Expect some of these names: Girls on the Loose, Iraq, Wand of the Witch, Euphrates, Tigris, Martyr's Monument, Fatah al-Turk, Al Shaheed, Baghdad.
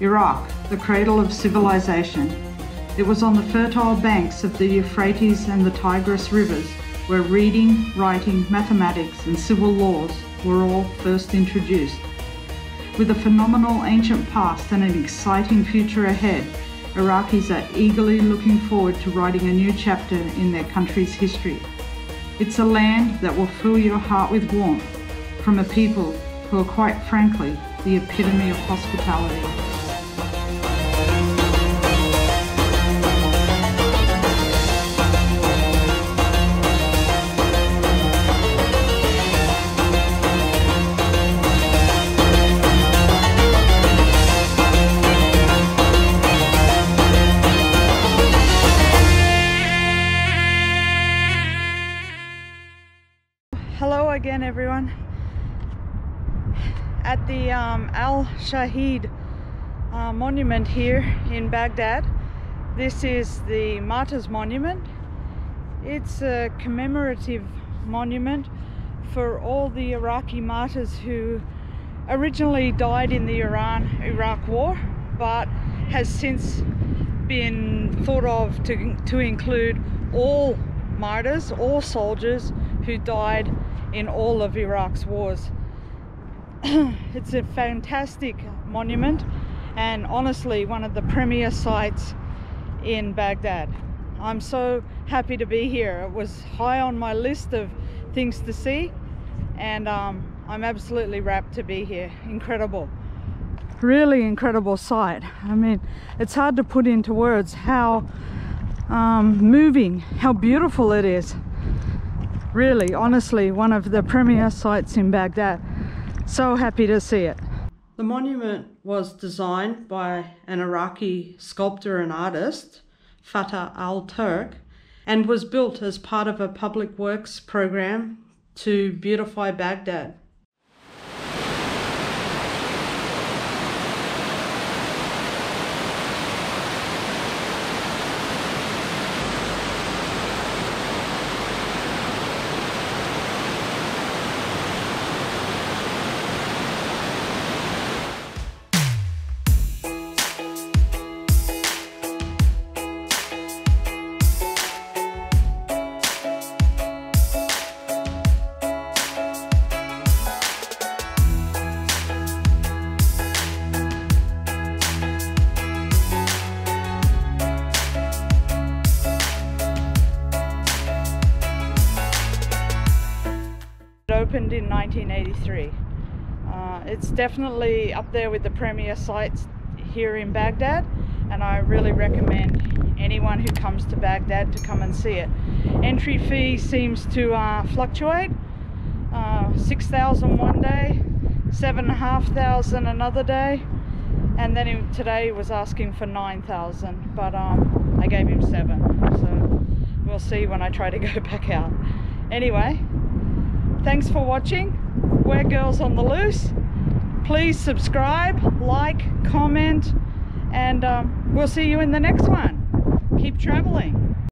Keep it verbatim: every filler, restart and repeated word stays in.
Iraq, the cradle of civilization. It was on the fertile banks of the Euphrates and the Tigris rivers where reading, writing, mathematics and civil laws were all first introduced. With a phenomenal ancient past and an exciting future ahead, Iraqis are eagerly looking forward to writing a new chapter in their country's history. It's a land that will fill your heart with warmth from a people who are, quite frankly, the epitome of hospitality. Hello again, everyone. At the um, Al Shaheed uh, monument here in Baghdad. This is the Martyrs Monument. It's a commemorative monument for all the Iraqi martyrs who originally died in the Iran-Iraq War, but has since been thought of to, to include all martyrs, all soldiers who died in all of Iraq's wars. It's a fantastic monument and honestly one of the premier sites in Baghdad. I'm so happy to be here. It was high on my list of things to see, and um, I'm absolutely rapt to be here. Incredible. Really incredible site. I mean, it's hard to put into words how um, moving, how beautiful it is. Really, honestly, one of the premier sites in Baghdad. So happy to see it. The monument was designed by an Iraqi sculptor and artist, Fatah al-Turk, and was built as part of a public works program to beautify Baghdad. Opened in nineteen eighty-three. Uh, it's definitely up there with the premier sites here in Baghdad, and I really recommend anyone who comes to Baghdad to come and see it. Entry fee seems to uh, fluctuate, uh, six thousand one day, seven thousand five hundred another day, and then he, today he was asking for nine thousand, but um, I gave him seven, so we'll see when I try to go back out. Anyway, thanks for watching. We're Girls on the Loose. Please subscribe, like, comment, and um, we'll see you in the next one. Keep traveling.